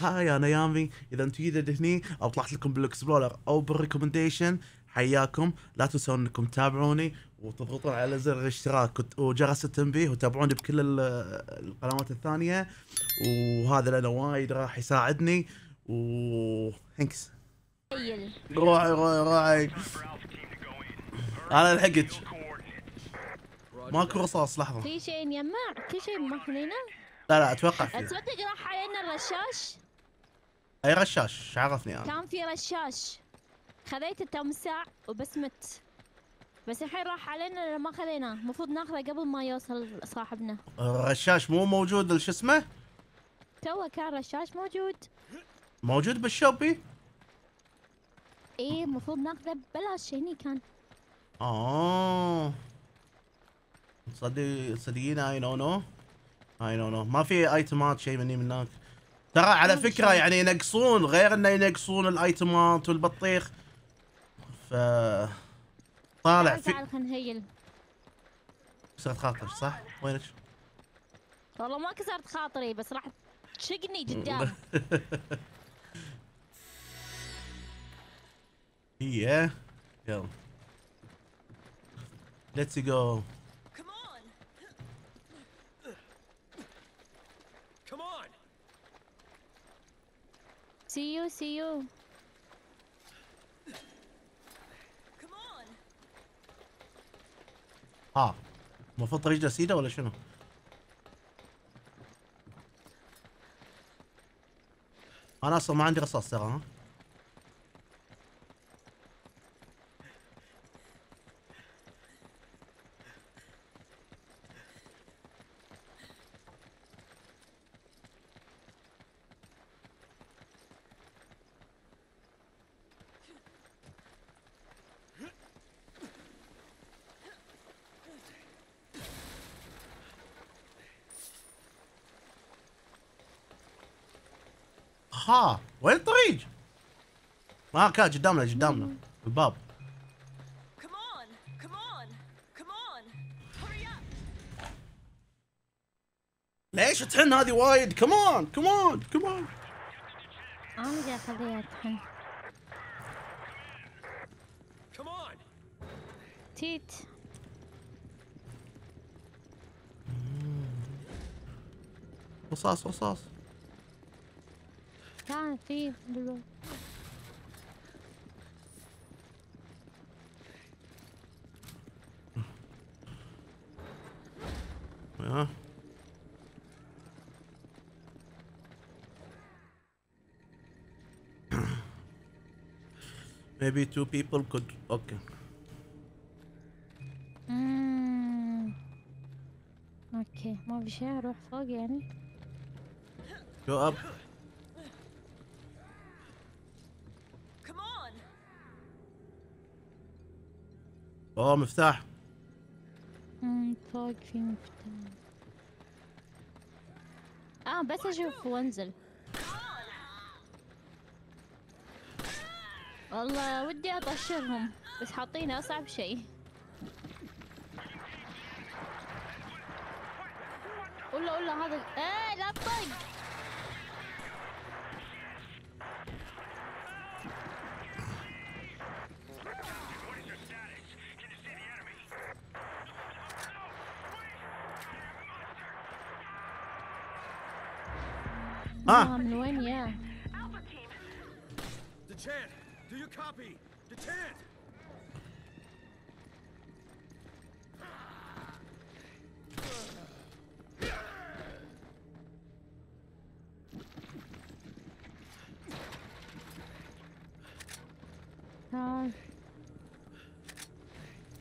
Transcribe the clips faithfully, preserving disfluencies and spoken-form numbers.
هاي انا يامي. اذا انتم جدد هني او طلعت لكم بالاكسبلورر او بالريكومنديشن حياكم، لا تنسون انكم تتابعوني وتضغطون على زر الاشتراك وجرس التنبيه وتابعوني بكل القنوات الثانيه، وهذا لنا وايد راح يساعدني. وهنكس روحي روحي روحي انا لحقت. ماكو رصاص لحظه. في شيء يجمع في شيء ماكو هنا. لا لا اتوقع فيه. تصدق راح علينا الرشاش؟ اي رشاش؟ عرفني انا. كان في رشاش خذيته تمساع وبس مت، بس الحين راح علينا ما خذيناه، المفروض ناخذه قبل ما يوصل صاحبنا. الرشاش مو موجود شو اسمه؟ تو كان رشاش موجود. موجود بالشوبي؟ ايه المفروض ناخذه ببلاش هني كان. اه تصدق تصدقين اي نو نو اي نو نو ما في ايتمات شيء مني من هناك. ترى على فكره يعني ينقصون، غير انه ينقصون الايتمات والبطيخ. ف طالع في تعال خلينا نهيل. كسرت خاطرك صح؟ وينك؟ والله ما كسرت خاطري بس راح تشقني قدام. هي يلا ليتس جو. See you, see you. Come on. اه المفروض طريق جسيده ولا شنو؟ انا اصلا ما عندي رصاص ترى. ها ها وين الطريق؟ ما كان قدامنا قدامنا الباب. ليش تحن هذه وايد؟ كمان كمان كمان. انا جاي اخليها تحن. تيت رصاص رصاص كان في بلو. ها maybe two people could okay. امم اوكي ما في شيء اروح فوق يعني. go up اوه مفتاح. امم فوق في مفتاح. اه بس اشوف وانزل. والله ودي اطشرهم بس حاطين اصعب شيء. ولا ولا هذا ايه لا تطق. اه من وين يا؟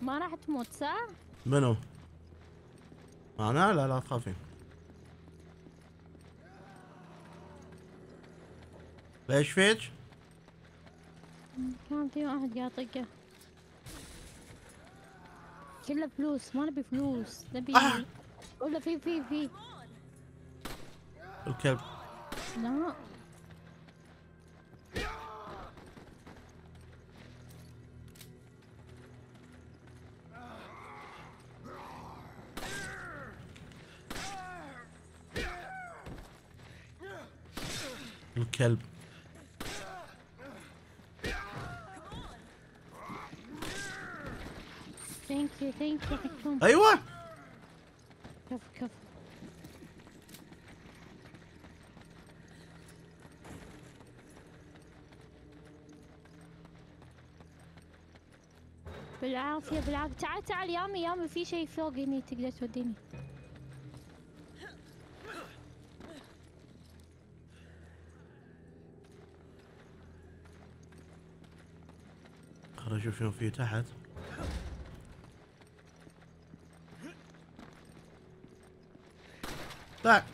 ما راح تموت صح؟ منو؟ انا لا لا تخافين. ليش فيك؟ كان في واحد يعطيكه كله فلوس. ما نبي فلوس نبي آه. ولا في في في الكلب. لا الكلب. ايوه كف كف. بالعافيه بالعافيه. تعال تعال يامي يامي، في شيء فوق هني تقدر توديني. خلينا نشوف شنو في تحت. طلع.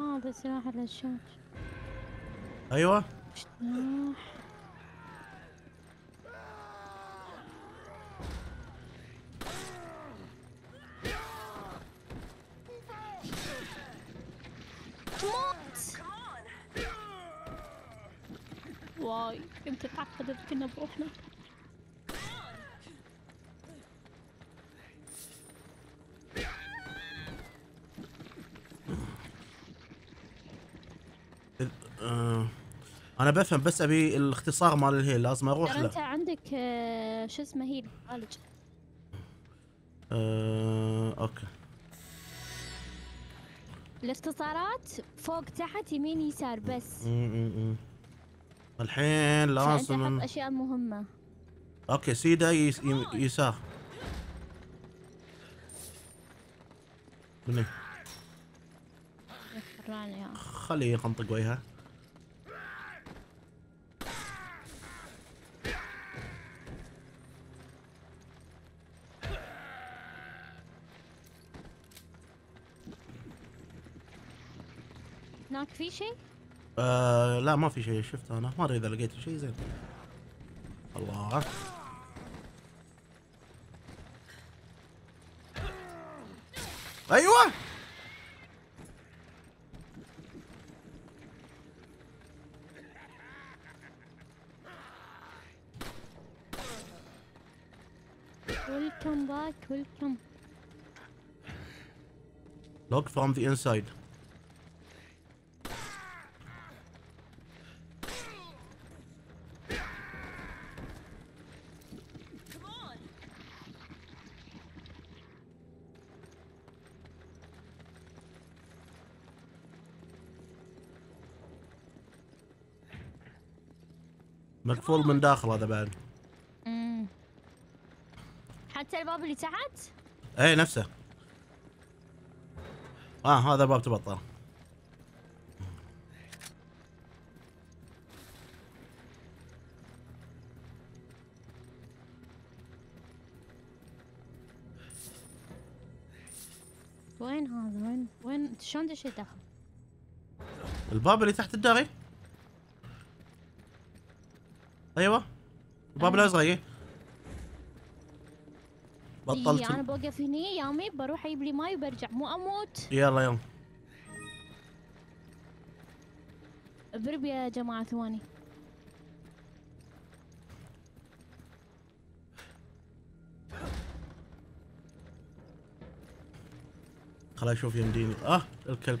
اه بس راح على الشاش. ايوه. واي يمكن تعقدت كنا بروحنا. انا بفهم بس ابي الاختصار مال الهيل، لازم اروح له. انت عندك شو اسمه هيل عالج. أه اوكي. الاختصارات فوق تحت يمين يسار بس. امم الحين لازم نحط اشياء مهمه. اوكي سيده يسار. منين؟ خليه ينطق وجهها. هناك في شيء؟ آه لا ما في شيء شفت انا، ما ادري اذا لقيت شيء زين. الله ايوه ويلكم باك ويلكم. لوك فروم ذا انسايد. مقفول من داخل هذا بعد. امم حتى الباب اللي تحت؟ اي نفسه. اه هذا باب تبطل. وين هذا؟ وين وين شلون دشيت داخل؟ الباب اللي تحت الداري؟ ايوه الباب الازرق. بطلت انا يعني بوقف هني يامي، بروح اجيب لي ماي وبرجع مو اموت. يلا يلا اضرب يا جماعه ثواني. خليني اشوف يمديني. اه الكلب.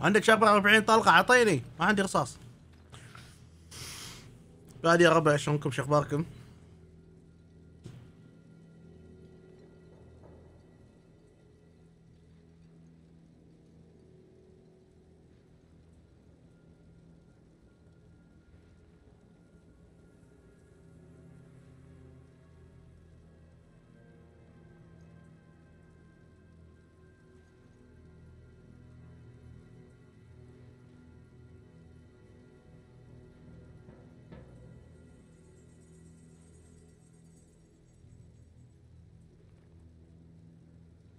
عندك شبرا أربعين طلقة عطيني، ما عندي رصاص. بعد يا ربع شلونكم شو اخباركم؟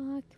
باك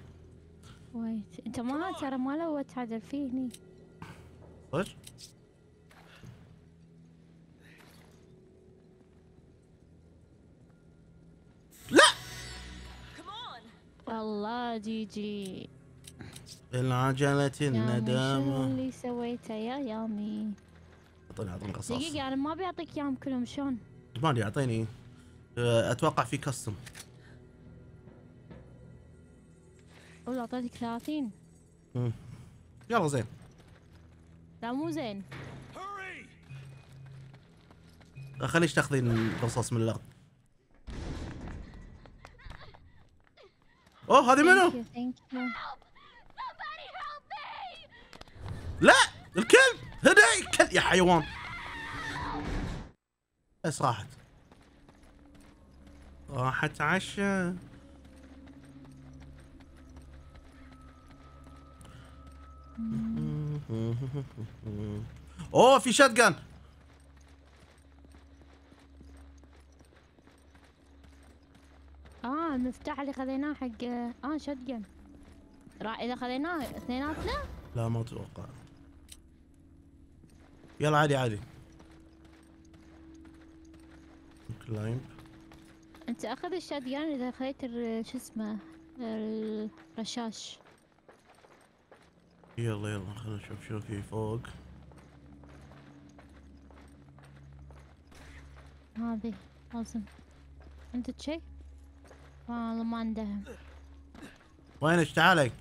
ويت انت ما ترى ما لوت هذا فيه هني. صدق؟ لا والله جيجي العجلة الندامة اللي سويته يا يامي. اعطيني اعطيني قصص دقيقة انا ما بيعطيك اياهم كلهم شلون؟ ما ادري اعطيني اتوقع في كاستم. والله اعطيتك ثلاثين. امم يلا زين. لا مو زين. خليش تاخذين الرصاص من الارض. اوه هذه منو؟ لا الكلب هدي كلب يا حيوان. بس راحت. راحت عشا. اوه في شاتجان. اه المفتاح اللي خذيناه حق اه شاتجان. راح اذا خذيناه اثنيناتنا؟ لا ما اتوقع. يلا عادي عادي. كلايمب. انت اخذ الشاتجان اذا خذيت شو اسمه الرشاش. يلا يلا خلنا نشوف شو في فوق. هذه لازم عندك شيء؟ والله ما عندهم. وينك تعالي.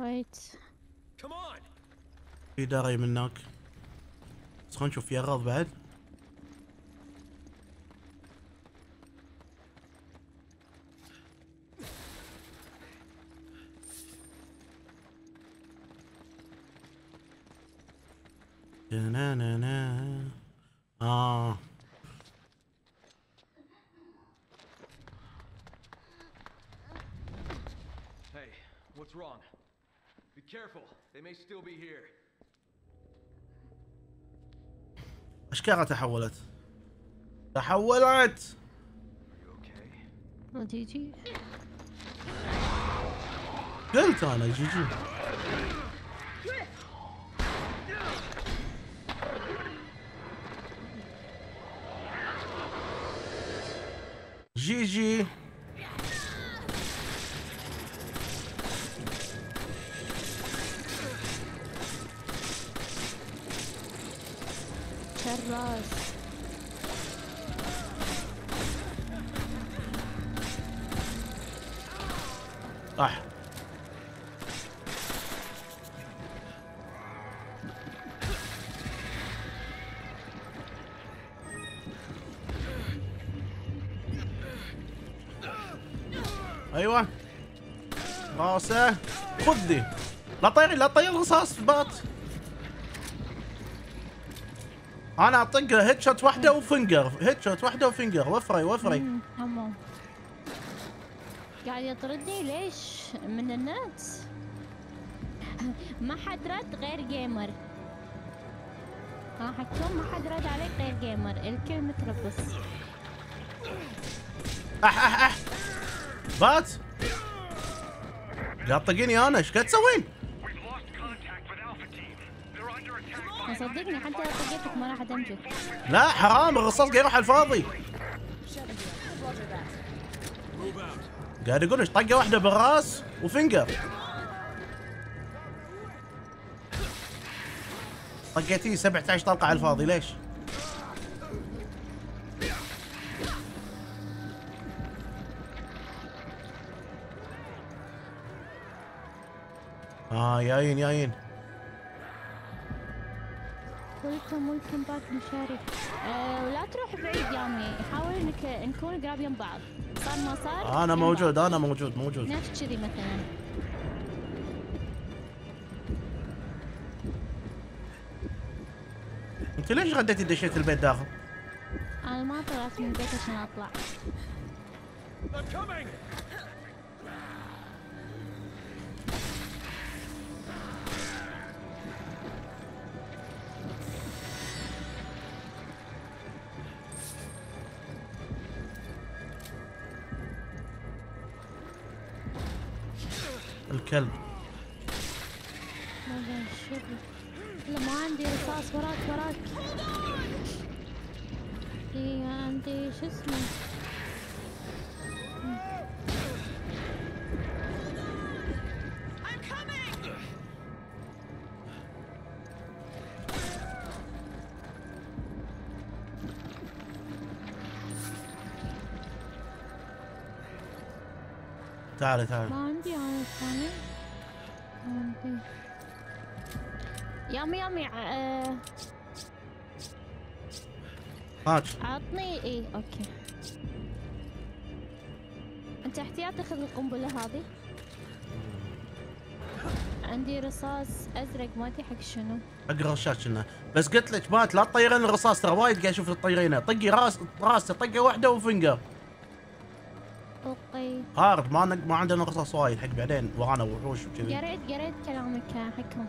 ويت. في دري من هناك. بس خلنا نشوف في اغراض بعد. نا نا نا آه Hey, what's wrong? Be careful. They may still be here. أشكارها تحولت. تحولت. جي جي. قلت أنا جي جي. جي جي شراس صح. ايوه راسه خذني. لا تطيري لا تطيري الرصاص بات. انا اطق هيد شوت واحده وفنجر هيد شوت واحده وفنجر. وفري وفري. امم قاعد يطردني ليش من النت؟ ما حد رد غير جيمر. ها حكم ما حد رد عليك غير جيمر. الكل متربص. اح اح اح بات قاعد تطقيني انا ايش قاعد تسوين؟ صدقني حتى لو طقيتك ما راح ادمجك. لا حرام الرصاص قاعد يروح على الفاضي. قاعد اقول لك طقه واحده بالراس وفنجر. طقيتي سبعة عشر طلقه على الفاضي ليش؟ اه جايين جايين. ويلكم ويلكم باك مشارك. أه ولا تروح بعيد يا عمي، حاول انك نكون قراب يم بعض. آه انا موجود انا موجود موجود نفس كذي مثلا. انت ليش غديتي دشيت البيت داخل؟ انا ما طلعت من البيت عشان اطلع. الكلب لا ما عندي رصاص. وراك وراك. اي عندي شو اسمه تعال تعال. ما عندي انا الثاني. ما عندي. يامي يامي ااا آه. عطني اي اوكي. انت احتياطي خذ القنبلة هذه. عندي رصاص ازرق ما ادري حق شنو. حق رشاش كنا، بس قلت لك مات لا تطيرين الرصاص ترى وايد قاعد اشوف تطيرينه، طقي راس راسه طقه واحدة وفنجر. هارد ما ما عندنا قصص وايد حق بعدين ورانا وحوش وكذي. يا ريت يا ريت كلامك حكم.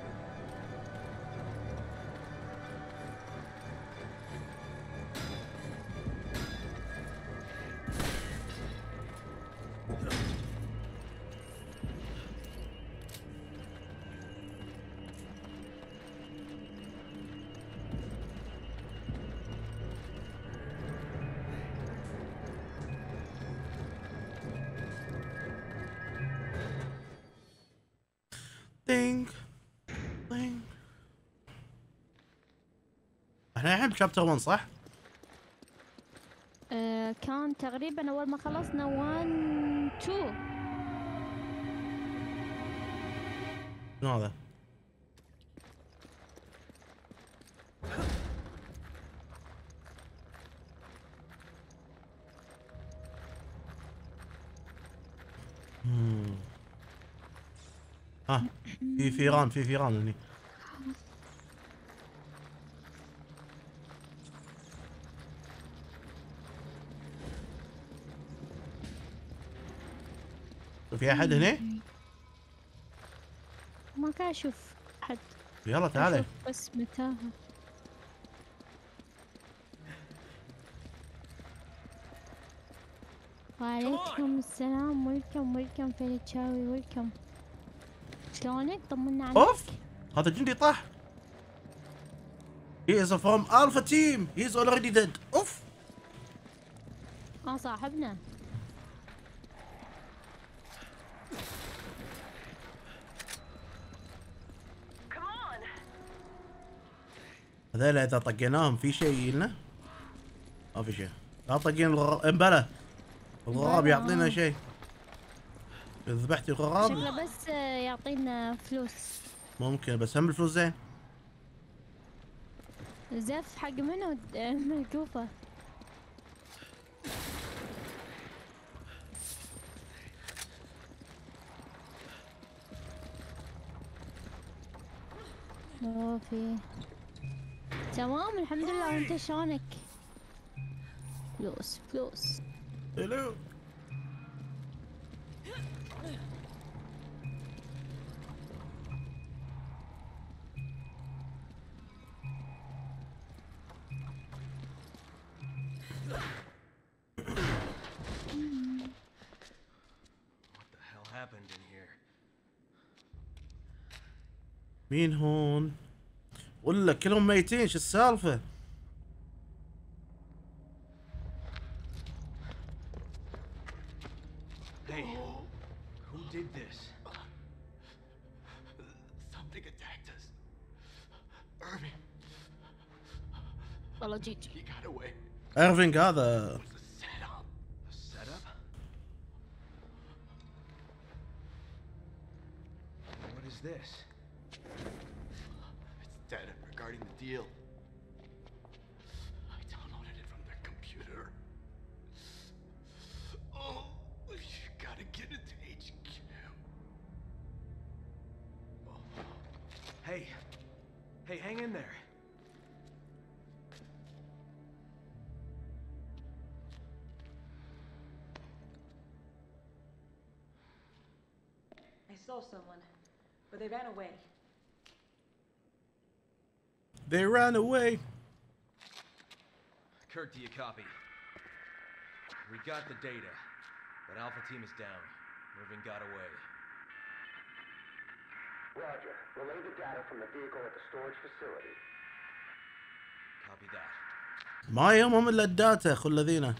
احنا الحين بشابتر واحد صح؟ أه كان تقريبا اول ما خلصنا واحد اثنين. شنو هذا؟ ها في فيران في فيران هني. في احد هنا؟ ما كان اشوف احد. يلا تعالي. بس متاهه. وعليكم السلام. ويلكم ويلكم فلتشاوي. ويلكم. شلونك؟ طمنا عليك. اوف هذا جندي طاح. He is from Alpha team. He is already dead. اوف. اه صاحبنا. هذول اذا طقيناهم في شيء لنا؟ ما في شيء. لا طقين الغراب. امبلا الغراب يعطينا شيء. ذبحتي الغراب شكله بس يعطينا فلوس. ممكن بس هم الفلوس زين. زف حق منو ملكوفه. ما في. تمام الحمد لله. وانت شلونك؟ فلوس فلوس. الو مين هون؟ اقول لك كلهم ميتين. شو السالفه؟ إيرفينغ هذا I downloaded it from their computer. Oh. Hey, hang in there. I saw someone, but they ran away. They ran away. Kurt, do you copy? We got the data, but Alpha Team is down. Irving got away. Roger. Relay the data from the vehicle at the storage facility. Copy that. ما يهمهم إلا الداتا خل الذين.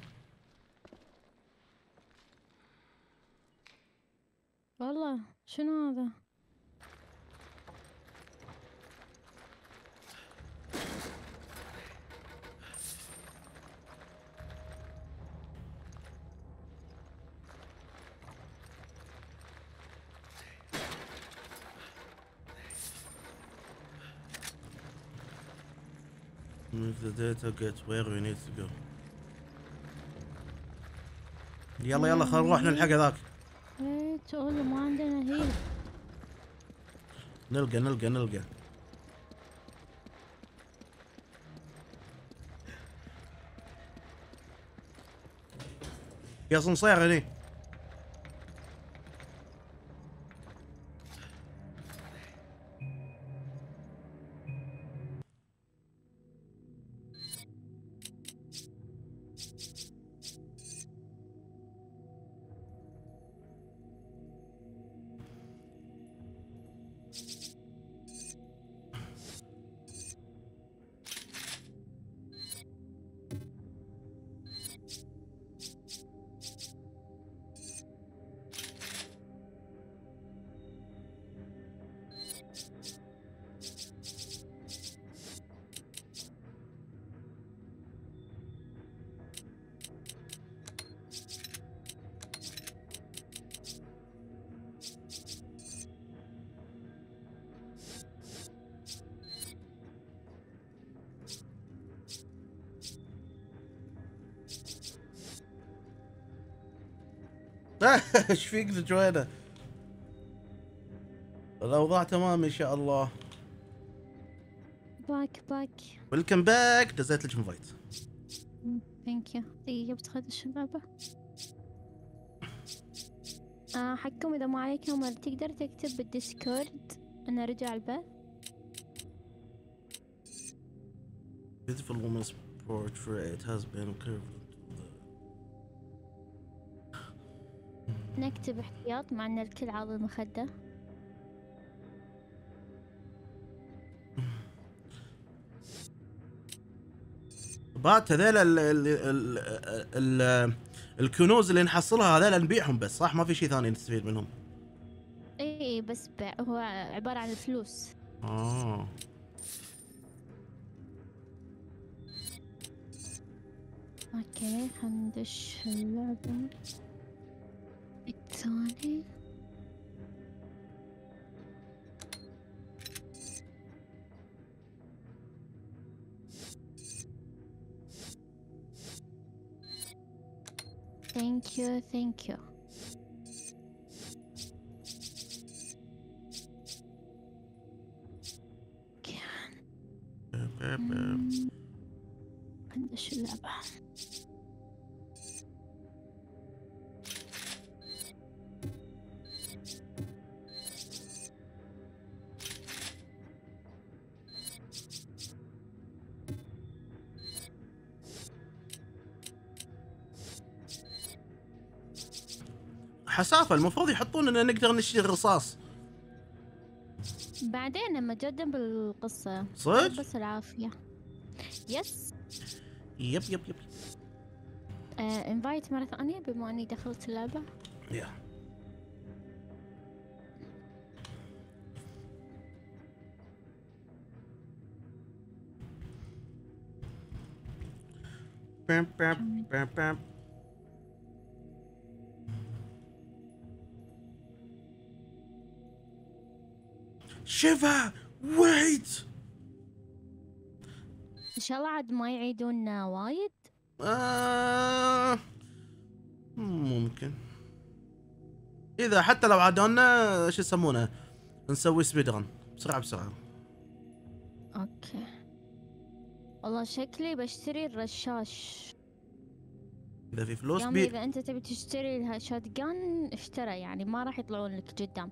والله شنو هذا؟ Move the data, get where we need to go. يلا يلا خل نروح نلحق هذاك. ايه تقول ما عندنا هيل. نلقى نلقى نلقى. يا صنصير هني. ايش فيك ذا جوينه؟ الاوضاع تمام ان شاء الله. باك باك ويلكم باك. دزيت لك انفايت. ثانك يو. دقيقه بتخذ الشبابه. آه حقكم اذا ما عليك هم تقدر تكتب بالديسكورد انا رجع البث. Beautiful woman's portrait has been curved. نكتب احتياط مع ان الكل عاضد مخده. بات هذيل ال ال ال ال الكنوز اللي نحصلها هذيل نبيعهم بس صح؟ ما في شيء ثاني نستفيد منهم. اي بس بيع، هو عباره عن فلوس. اه اوكي حندش اللعبه ثاني. Thank you, thank you. كان. عند الشلابة. حسافة المفروض يحطون اننا نقدر نشتري الرصاص بعدين لما تجدم بالقصة. صدق؟ بس العافية. يس. يب يب يب. آه، انفايت مرة ثانية بما اني دخلت اللعبة. يا. بام بام بام بام. شفا ويت. ان شاء الله عاد ما يعيدوننا وايد. آه ممكن اذا حتى لو عادونا شو يسمونه نسوي سبيد رن بسرعه بسرعه. اوكي والله شكلي بشتري الرشاش. إذا في فلوس بي... إذا أنت تبي تشتري شاتجان اشترى، يعني ما راح يطلعون لك قدام.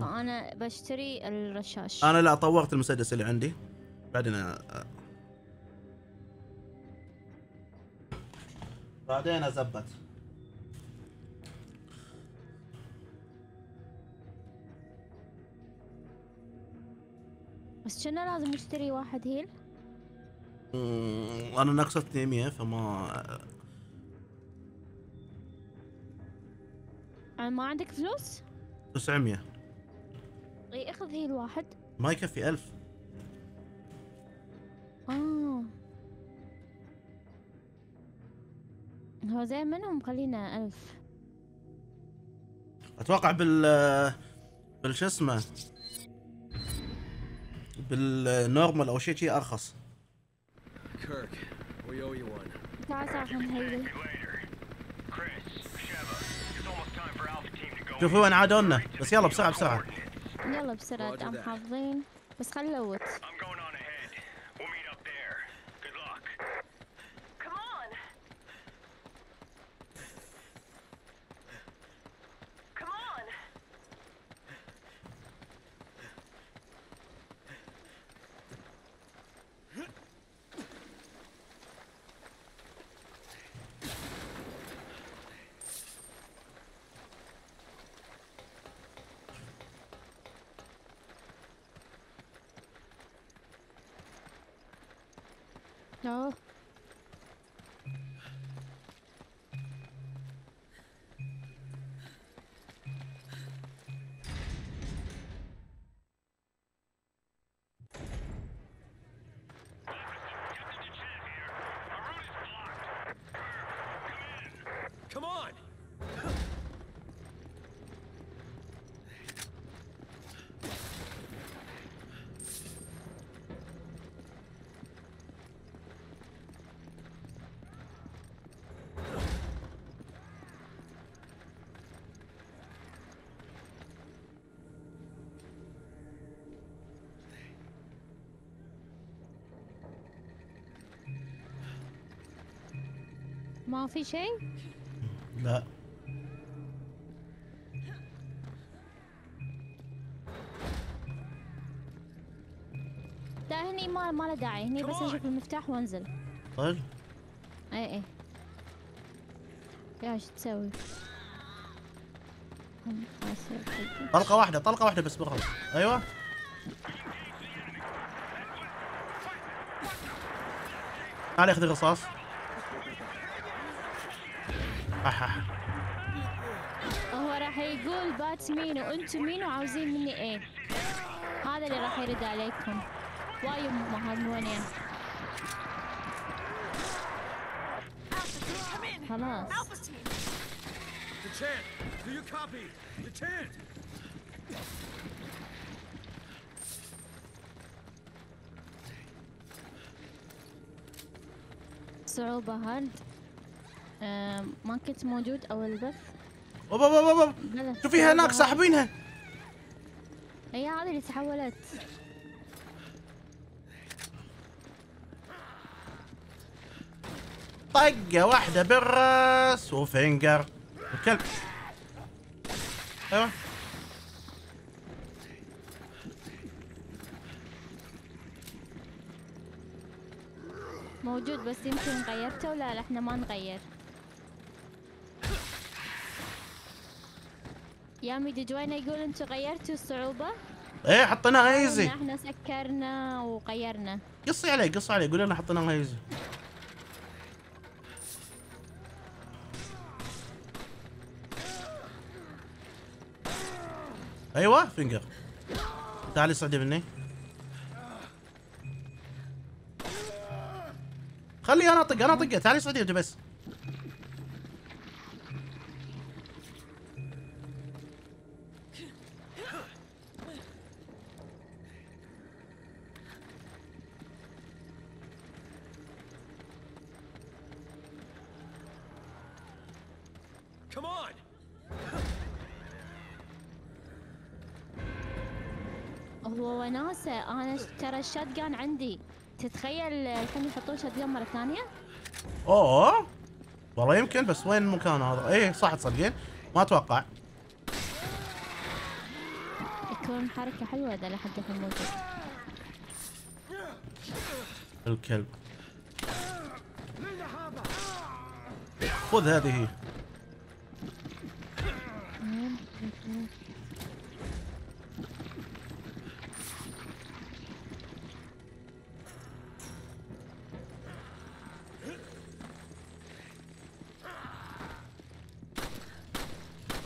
فأنا بشتري الرشاش. أنا لا طورت المسدس اللي عندي بعدين بعدين أزبط. بس كنا لازم نشتري واحد هيل. أنا نقصتني مية فما. ما عندك فلوس؟ تسعمية. اي اخذ هي الواحد. ما يكفي ألف. اه. هو زين منهم خلينا ألف. أتوقع بال بال شو اسمه؟ بالنورمال أو شيء شيء أرخص. تعال تعال نهيل. شوفوا انا عادونا بس يلا بسرعه بسرعه يلا بسرعه عم حافظين بس خلي اوت ما في شيء؟ لا لا هني ما ما له داعي هني بس اشوف المفتاح وانزل. طيب اي اي يا شو تسوي؟ طلقة واحدة طلقة واحدة بس بخلص. ايوه تعال اخذ الرصاص. هو راح يقول بات مين وانتم مين وعاوزين مني ايه؟ هذا اللي راح يرد عليكم. وايد مهرمونين. خلاص. صعوبة هارد. ما كنت موجود اول بث. اوبا اوبا اوبا شوفي هناك ساحبينها. هي هذه اللي تحولت. طقه واحده بالراس وفينجر الكلب. ايوه موجود بس يمكن غيرته ولا لا احنا ما نغير. يا ميدي جوينا يقول انتم غيرتوا الصعوبة؟ ايه حطيناها ايزي. احنا سكرنا وغيرنا. قصي عليه قصي عليه قول لنا حطيناها ايزي. ايوه فينجر. تعالي صعدي مني. خلي انا اطق انا اطقه. تعالي صعدي انت بس. هو وناسه. انا ترى الشات جان عندي، تتخيل يكون يحطون شات جان مره ثانيه؟ اوه والله يمكن، بس وين المكان هذا؟ ايه صح تصدقين ما اتوقع. يكون حركه حلوه اذا لحقت الموجود. الكلب خذ هذه.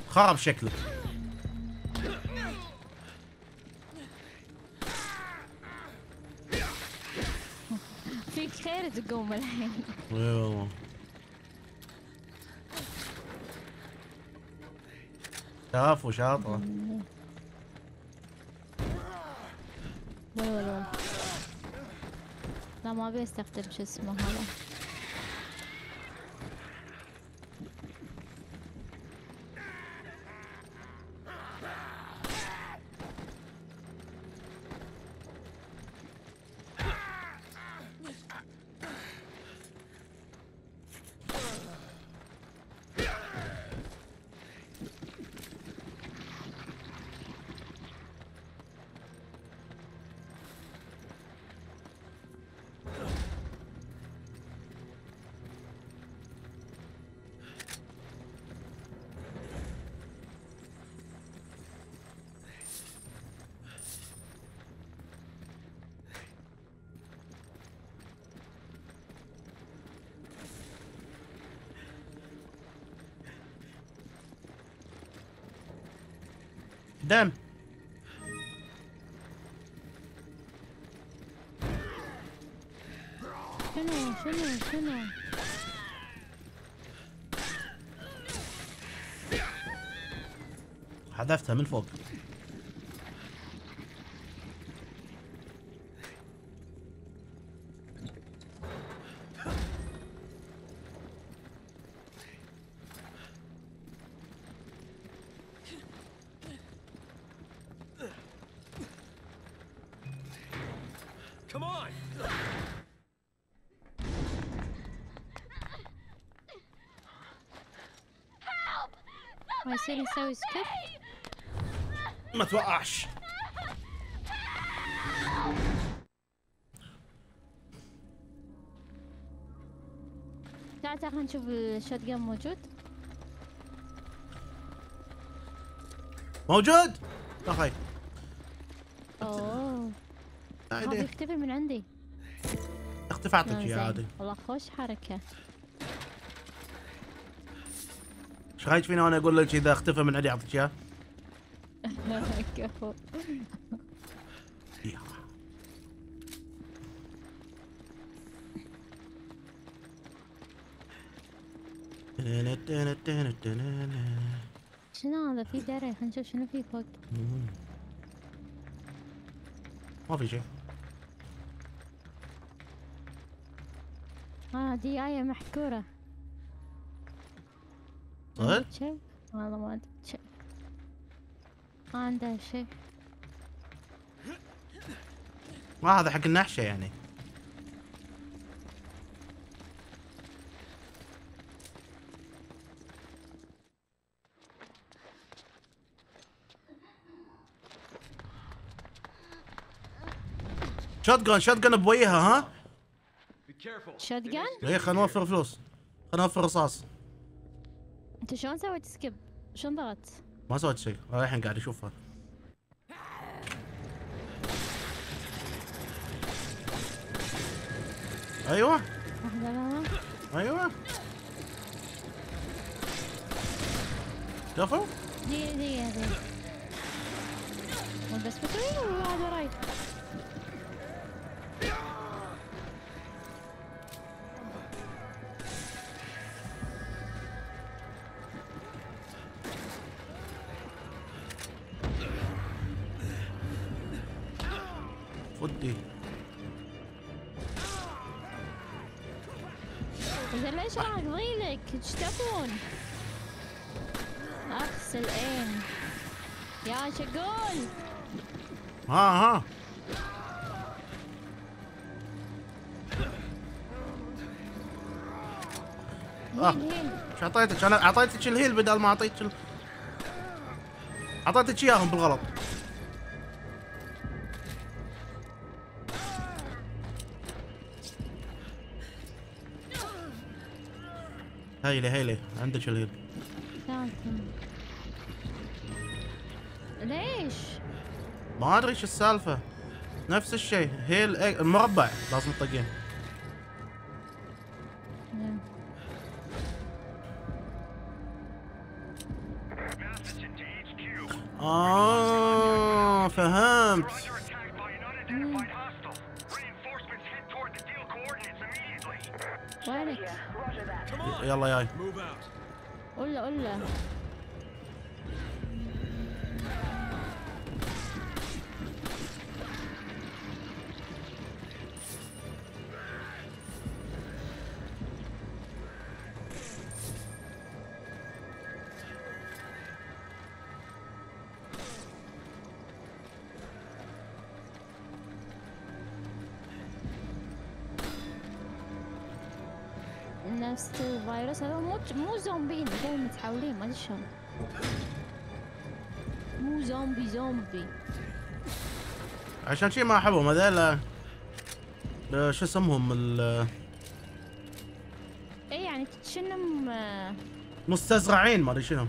خرب شكلك. فيك خير تقوم الحين. اي والله. شافوا شاطرة. وي وي لا ما ابي استخدم شو اسمه هذا. دم شنو شنو شنو حذفتها من فوق. ما يصير يسوي سكيب؟ ما توقعش. تعال تعال نشوف الشوت جيم موجود؟ موجود؟ لا خايف. اوه هذا يختفي من عندي. اختفى اعطيك اياه عادي. والله خوش حركة. ايش رايك فيني وانا اقول لك اذا اختفى من عندي اعطيك اياه؟ كفو. شنو هذا؟ في دري، خلينا نشوف شنو في فوق. ما في شيء. اه دي آية محكورة. صدق؟ شيء؟ والله ما عندك شيء. ما عنده شيء. ما هذا حق النحشة يعني. شوت جان شوت جان بويها ها؟ شوت جان؟ ايه خلنا نوفر فلوس، خلنا نوفر رصاص. انت شلون سويت سكيب؟ شلون ضغطت؟ ما سويت شيء، انا الحين قاعد اشوفها. ايوه ايوه شافوا؟ دقيقة دقيقة دقيقة بس بتوين ولا واحد وراي؟ فدي اذا ليش راح تضيلك ايش تبون؟ اغسل ايه يا شقول. ها ها اه ايش اعطيتك؟ انا اعطيتك الهيل بدل ما اعطيتك ال... اعطيتك اياهم بالغلط. هيلي هيلي عندك الهيل. ليش؟ ما ادري ايش السالفه. نفس الشيء هيل المربع لازم تطقين. آه فهمت. وينك؟ يلا جاي. قول له قول له. نفس الفيروس هذول مو مو زومبيين، هذول متحولين ما ادري شلون. مو زومبي زومبي. عشان شي ما احبهم هذول. شو اسمهم ال اي يعني تشنهم مستزرعين ما ادري شنو.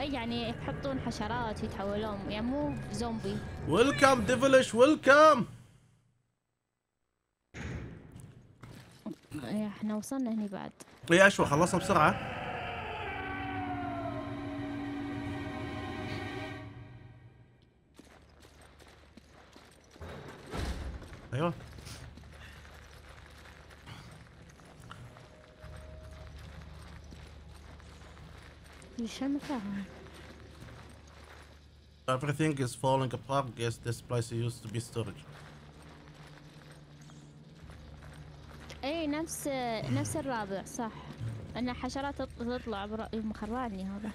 اي يعني يحطون حشرات يتحولون، يعني مو زومبي. ويلكم ديفلش ويلكم. احنا وصلنا هني بعد. اي اشوى خلصنا بسرعة. ايوه. ايش هالمكان؟ Everything is falling apart. Guess this place used to be storage. اي نفس نفس الرابع صح. انا حشرات تطلع برأيي مخرعني هذا.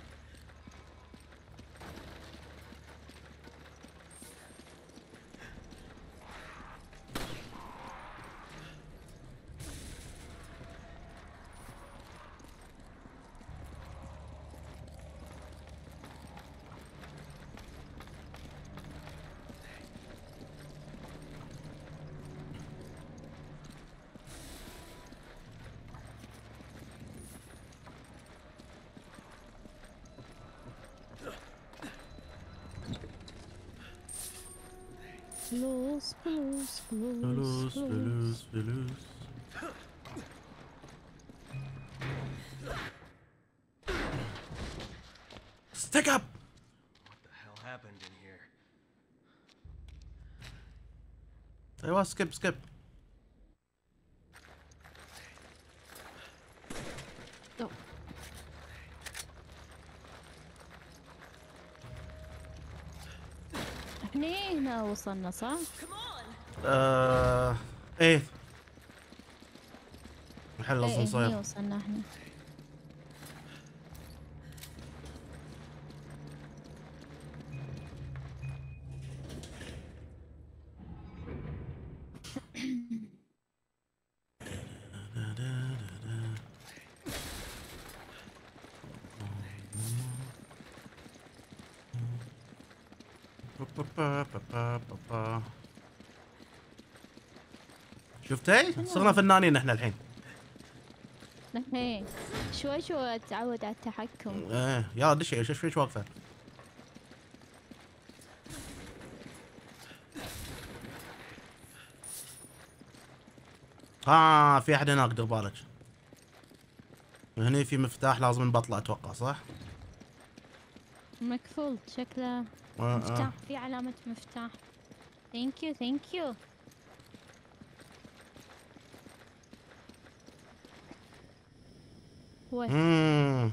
فلوس فلوس فلوس فلوس فلوس Stick up! What the hell happened in here? ايوه skip skip. هنا وصلنا صح؟ آه... ايه محل اظن صاير. ايه وصلنا احنا. شفتي؟ صرنا فنانين احنا الحين. ايه شوي شوي اتعود على التحكم. ايه يلا دشي شوف ايش واقفه. ها في احد هناك دير بالك. هني في مفتاح لازم نبطله اتوقع صح؟ مقفول شكله. مفتاح في علامة مفتاح. ثانك يو ثانك يو. اممم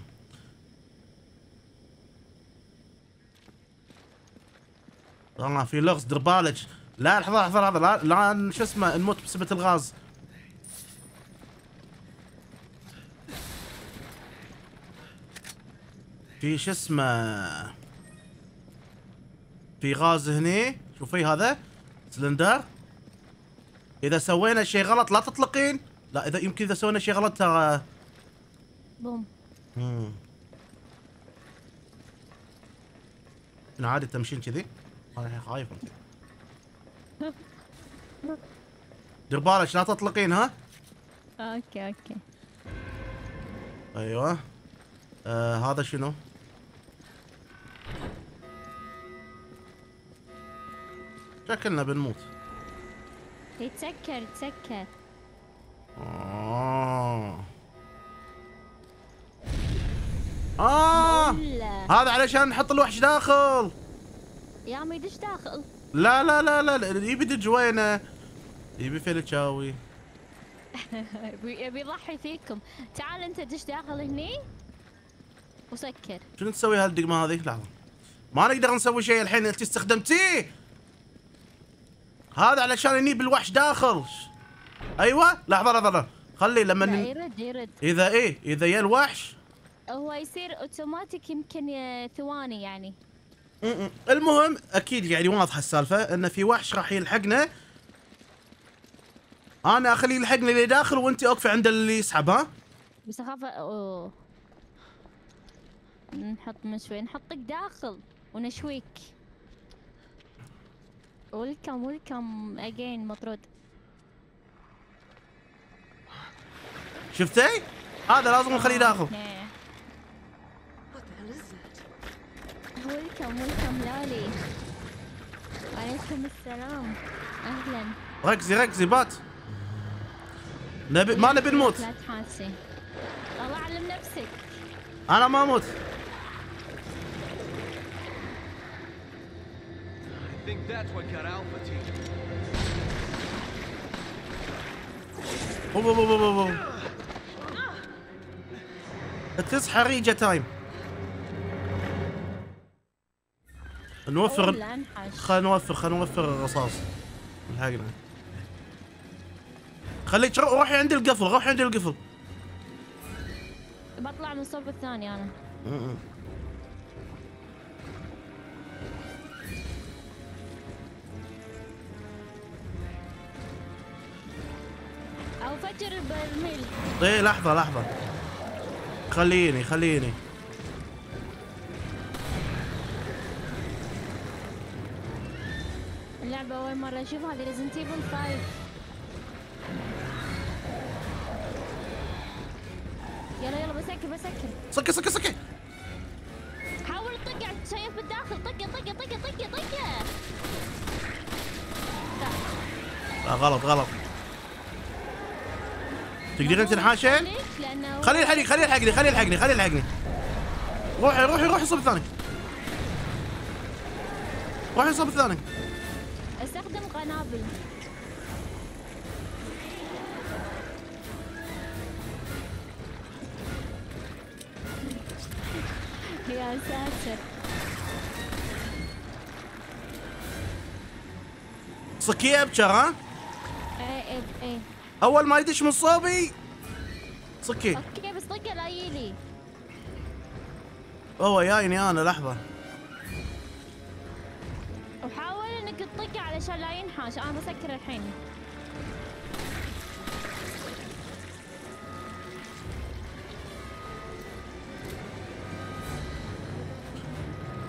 طلع في لغز دير بالك. لا لحظة لحظة لحظة لا لا شو اسمه نموت بسبة الغاز. في شو اسمه في غاز هني شوفي هذا سلندر، اذا سوينا شيء غلط لا تطلقين، لا اذا يمكن اذا سوينا شيء غلط ترى بوم. امم انا عادي تمشين كذي، انا الحين خايف. دير بالك لا تطلقين. ها اوكي اوكي ايوه. آه هذا شنو؟ شكلنا بنموت. يتسكر يتسكر. آه. آه هذا علشان نحط الوحش داخل. يا عمي دش داخل. لا لا لا لا يبي دج وينه؟ يبي فلتشاوي. يبي يضحي فيكم. تعال أنت دش داخل هني وسكر. شنو تسوي هالدقمة هذه؟ لحظة. ما نقدر نسوي شيء الحين، أنت استخدمتيه. هذا علشان ينيب الوحش داخل. أيوه لحظة لحظة خلي لما ن... يرد يرد. إذا إيه إذا يا الوحش. هو يصير اوتوماتيك يمكن ثواني يعني. امم المهم اكيد يعني واضحه السالفه ان في وحش راح يلحقنا. انا اخليه يلحقني اللي داخل وانت اوقفي عند اللي يسحب. ها؟ بس اخاف. اوه نحط مشوي، نحطك داخل ونشويك. ويلكم ويلكم اجين مطرود. شفتي؟ هذا لازم نخليه داخل. ويلكم ويلكم لالي. وعليكم السلام اهلا. ركزي ركزي بات. نبي ما نبي نموت. لا تحاسي. الله علم نفسك. انا ما اموت. تصحى ريجا تايم. نوفر خلينا نوفر خلينا نوفر الرصاص. الحقنا خليك روحي عند القفل، روحي عند القفل. بطلع من الصوب الثاني انا. م -م. او فجر البرميل. ايه لحظة لحظة خليني خليني اللعبة أول مرة أشوفها. هذه ريزنت ايفل خمسة. يلا يلا بسكر بسكر. سكر سكر سكر. حاول تطق على الشايف بالداخل. طقه طقه طقه طقه طقه. لا غلط غلط. تقدرين تنحاشين؟ خليه يلحقني خليه يلحقني خليه يلحقني خليه يلحقني. روحي روحي روحي صوب الثاني. روحي صوب الثاني. استخدم قنابل. يا ساتر. صكيه ابشر. ها؟ ايه ايه. اول ما يدش من صوبي صكيه. اوكي بس طقه لا يجيلي. هو جايني انا لحظه. وحاول انك تطقه علشان لا ينحاش. انا بسكر الحين.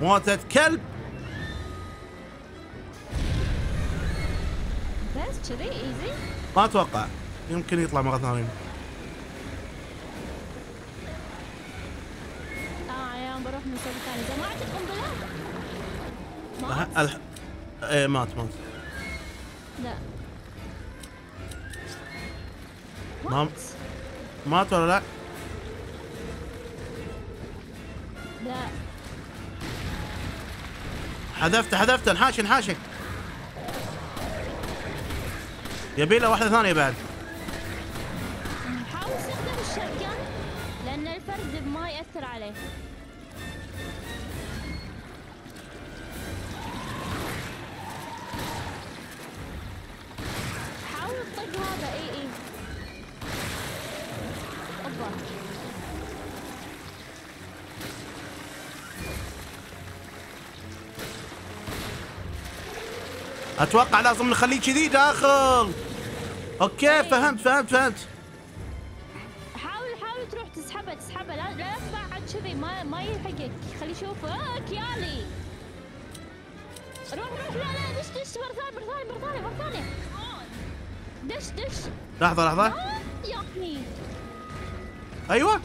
موتة كلب. بس كذي ايزي؟ ما اتوقع يمكن يطلع مرة ثانية. اه يا بروح من صوب ثاني. جماعة القنبلة مات. الح... ايه مات مات. لا مات مات ولا لا؟ لا حذفته حذفته. انحاش انحاشك. يبي له واحدة ثانية بعد. حاول تستخدم الشركة لأن الفرد ما يأثر عليه. حاول تطق هذا. اي اي. أوبا. اتوقع لازم نخليه كذي داخل. اوكي فهمت فهمت فهمت. حاول حاول تروح تسحبه تسحبه لا لا تطلع عاد كذي ما ما يلحقك، خليه يشوفك يالي. روح روح لا لا دش دش مرة ثانية مرة ثانية مرة ثانية مرة ثانية. دش دش. لحظة لحظة. ياخي. ايوه.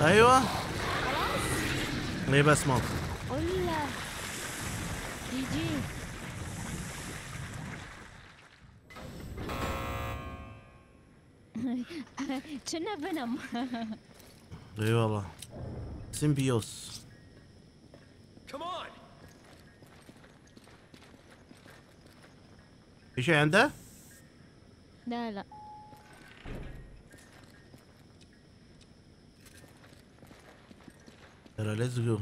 ايوه ليه بس ما قول له يجي. كنا بنم. اي والله سيمبيوس. في شيء عنده؟ لا لا يلا ليتس جو.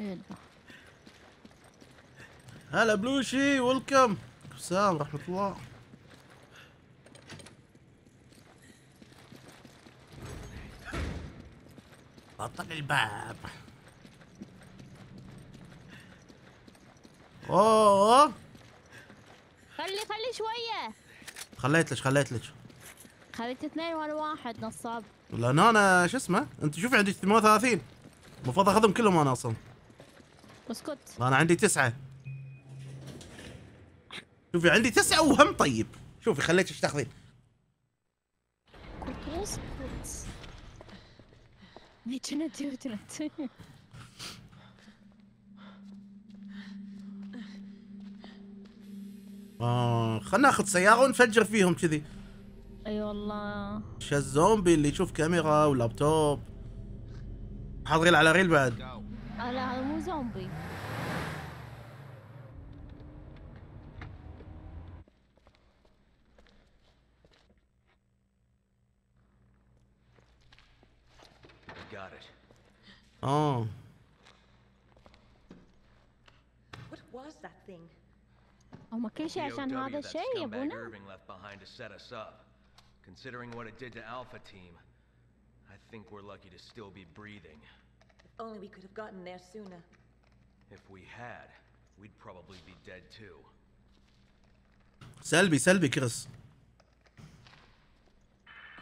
يلا هلا بلوشي ويلكم. السلام ورحمة الله. بطل الباب. اوه خلي خلي شوية. خليت لك خليت لك. خليت اثنين وانا واحد نصاب. لان انا شو اسمه؟ انت شوفي عندي ثمانية وثلاثين المفروض اخذهم كلهم انا اصلا. اسكت. انا عندي تسعة. شوفي عندي تسعة وهم طيب. شوفي خليتك ايش تاخذين. اه خلنا ناخذ سيارة ونفجر فيهم كذي. اي أيوة والله. شو الزومبي اللي يشوف كاميرا ولابتوب. حاط ريل على ريل بعد. لا هذا مو زومبي. اه. هما كل شيء عشان هذا الشيء يا ابونا. Considering what it did to Alpha Team, I think we're lucky to still be breathing. If only we could have gotten there sooner. If we had, we'd probably be dead too. Selby, Selby, Chris.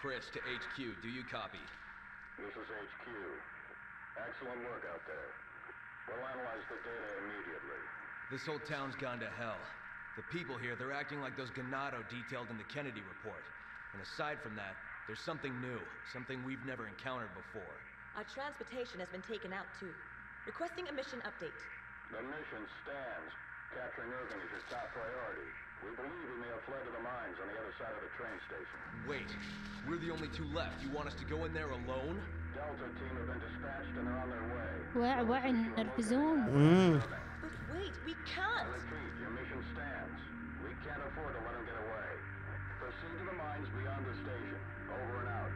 Chris to H Q, do you copy? This is H Q. Excellent work out there. We'll analyze the data immediately. This whole town's gone to hell. The people here, they're acting like those Ganado detailed in the Kennedy report. And aside from that, there's something new, something we've never encountered before. Our transportation has been taken out too. Requesting a mission update. The mission stands. Capturing Irving is your top priority. We believe he may have fled to the mines on the other side of the train station. Wait, we're the only two left. You want us to go in there alone? Delta team have been dispatched and they're on their way. Where, where in Irving? But wait, we can't. I repeat, your mission stands. We can't afford to let him get away. Proceed to the mines beyond the station. Over and out.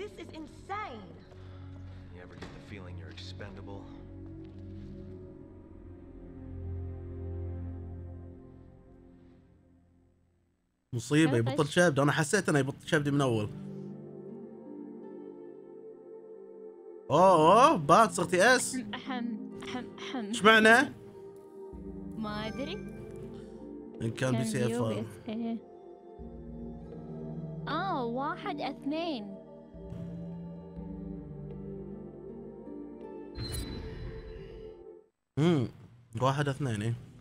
This is insane. You ever get the feeling you're expendable? مصيبة يبطل شاب. أنا حسيت أنا يبطل شاب من أول. أوه أوه بعد صرتي إس. أحم أحم أحم. إيش معنى؟ ما أدري. إن كان بسي إف. آه واحد اثنين. امم واحد اثنين إيه.